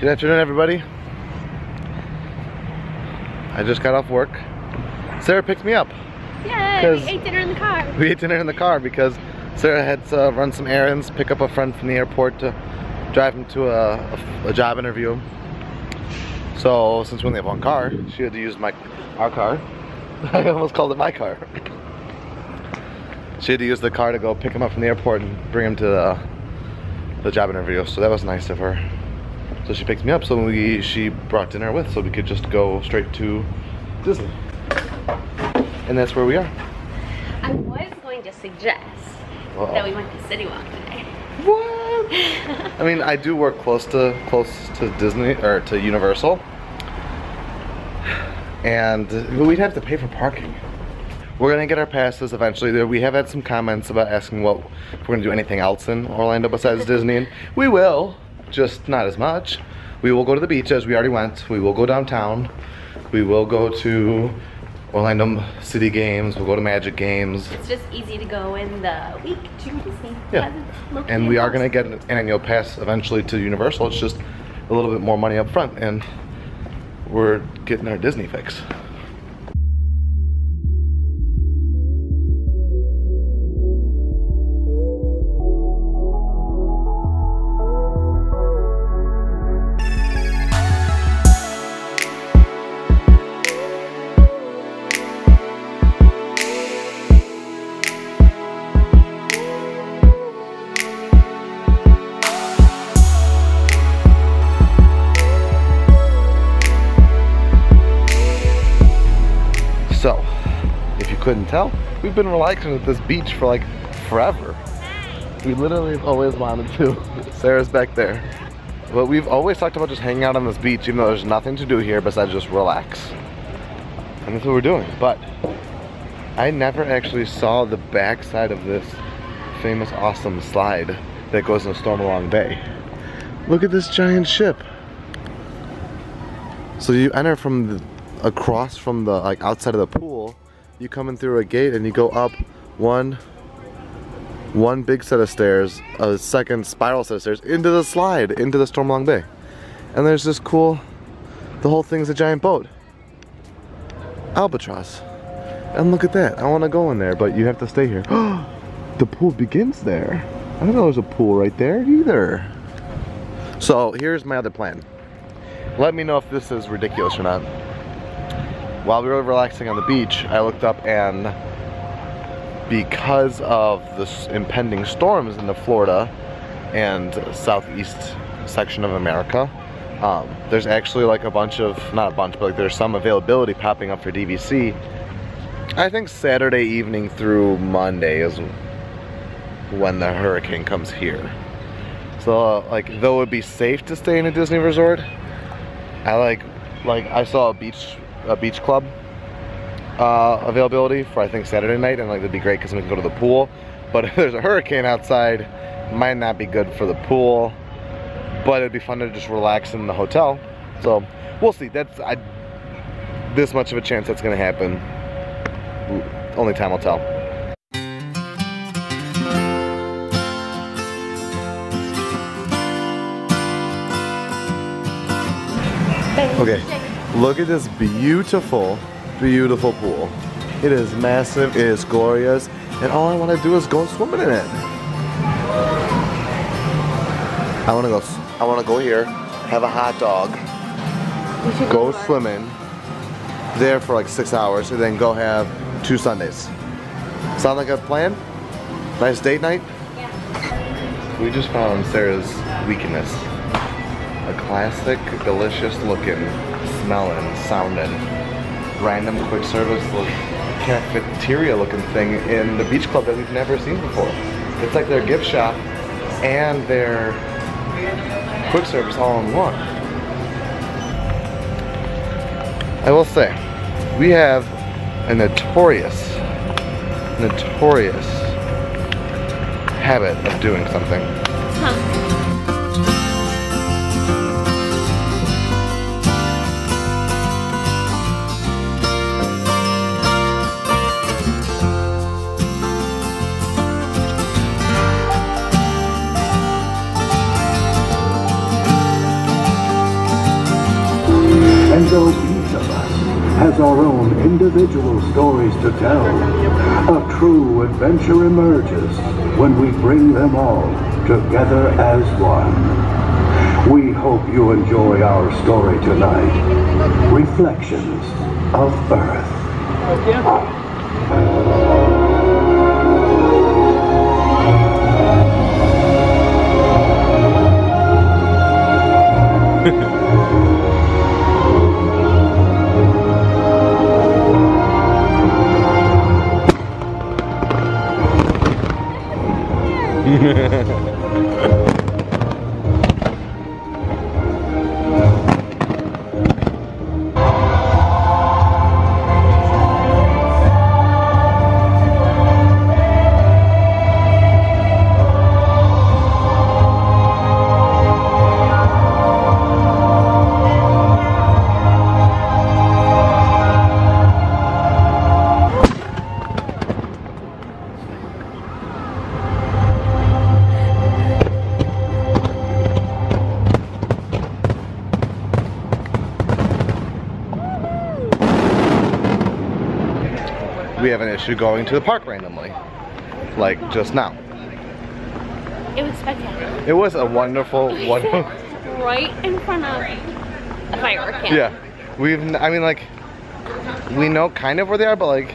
Good afternoon, everybody. I just got off work. Sarah picked me up. Yeah, we ate dinner in the car. We ate dinner in the car because Sarah had to run some errands, pick up a friend from the airport to drive him to a job interview. So since we only have one car, she had to use our car. I almost called it my car. She had to use the car to go pick him up from the airport and bring him to the job interview. So that was nice of her. So she picked me up. So she brought dinner with, so we could just go straight to Disney. And that's where we are. I was going to suggest that we went to CityWalk today. What? I mean, I do work close to Disney or to Universal, and we'd have to pay for parking. We're gonna get our passes eventually. We have had some comments about asking if we're gonna do anything else in Orlando besides Disney, and we will, just not as much. We will go to the beach, as we already went. We will go downtown. We will go to Orlando City Games. We'll go to Magic Games. It's just easy to go in the week to Disney. Yeah, and we are gonna get an annual pass eventually to Universal. It's just a little bit more money up front, and we're getting our Disney fix. So, if you couldn't tell, we've been relaxing at this beach for like forever. We literally have always wanted to. Sarah's back there. But we've always talked about just hanging out on this beach, even though there's nothing to do here besides just relax. And that's what we're doing. But I never actually saw the backside of this famous, awesome slide that goes into Stormalong Bay. Look at this giant ship. So you enter from across from the outside of the pool. You come in through a gate and you go up one big set of stairs, a second spiral set of stairs into the slide, into the Stormalong Bay. And there's this cool, the whole thing's a giant boat, Albatross. And look at that, I want to go in there, but you have to stay here. The pool begins there. I don't know there's a pool right there either. So here's my other plan. Let me know if this is ridiculous or not. While we were relaxing on the beach, I looked up, and because of the impending storms in the Florida and southeast section of America, there's actually like a bunch of, not a bunch, but like there's some availability popping up for DVC. I think Saturday evening through Monday is when the hurricane comes here. So like, though it would be safe to stay in a Disney resort, I like I saw a beach club availability for I think Saturday night, and like that'd be great because we can go to the pool. But if there's a hurricane outside, it might not be good for the pool, but it'd be fun to just relax in the hotel. So we'll see. This much of a chance that's gonna happen. Only time will tell. Okay. Look at this beautiful, beautiful pool. It is massive, it is glorious, and all I want to do is go swimming in it. I want to go here, have a hot dog, go swimming there for like 6 hours, and then go have 2 Sundays. Sound like a plan? Nice date night? Yeah. We just found Sarah's weakness. A classic, delicious looking, smelling, sounding, random quick service cafeteria looking thing in the beach club that we've never seen before. It's like their gift shop and their quick service all in one. I will say, we have a notorious habit of doing something. Huh. And though each of us has our own individual stories to tell, a true adventure emerges when we bring them all together as one. We hope you enjoy our story tonight, Reflections of Earth. We have an issue going to the park randomly, like just now. It was spectacular. It was a wonderful one. Right in front of a firework camp. Yeah, I mean, like, we know kind of where they are, but like,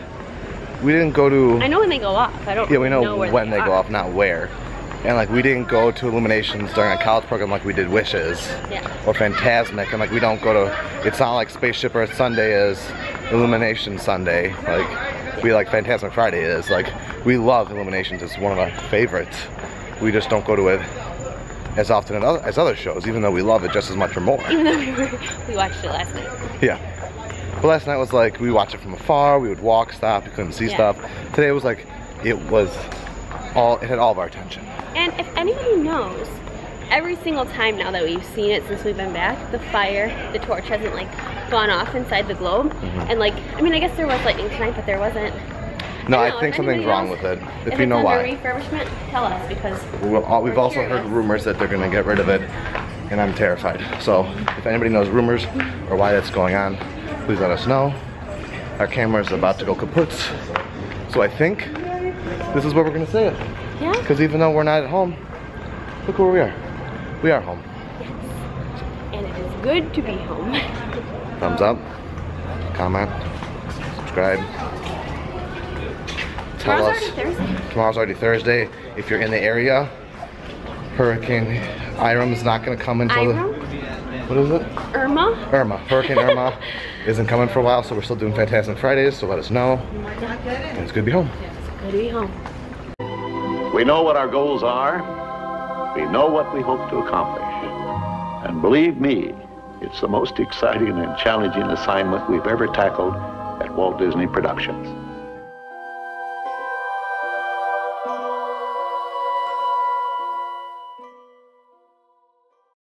we didn't go to. I know when they go off. I don't. Yeah, we know when they go off, not where. And like, we didn't go to Illuminations during a college program like we did Wishes or Fantasmic, and like we don't go to. It's not like Spaceship Earth Sunday is Illumination Sunday, like. We like Fantasmic Friday is like we love Illuminations. It's one of our favorites. We just don't go to it as often as other shows, even though we love it just as much or more. Even though we watched it last night. Yeah, but last night was like we watched it from afar. We would walk, stop, we couldn't see stuff. Today was like it had all of our attention. And if anybody knows, every single time now that we've seen it since we've been back, the torch hasn't like gone off inside the globe. And like, I mean, I guess there was lightning tonight, but there wasn't. No, I think something's wrong with it. If you know why. If it's under refurbishment, tell us, because we've also heard rumors that they're going to get rid of it, and I'm terrified. So if anybody knows rumors or why that's going on, please let us know. Our camera's about to go kaputz. So I think this is where we're going to say it. Yeah. Because even though we're not at home, look where we are. We are home. Yes. And it is good to be home. Thumbs up, comment, subscribe. Tell us. Tomorrow's already Thursday. If you're in the area, Hurricane Irma is not going to come until what is it? Irma. Irma. Hurricane Irma isn't coming for a while, so we're still doing Fantasmic Fridays. So let us know. And it's good to be home. It's good to be home. We know what our goals are. We know what we hope to accomplish. And believe me, it's the most exciting and challenging assignment we've ever tackled at Walt Disney Productions.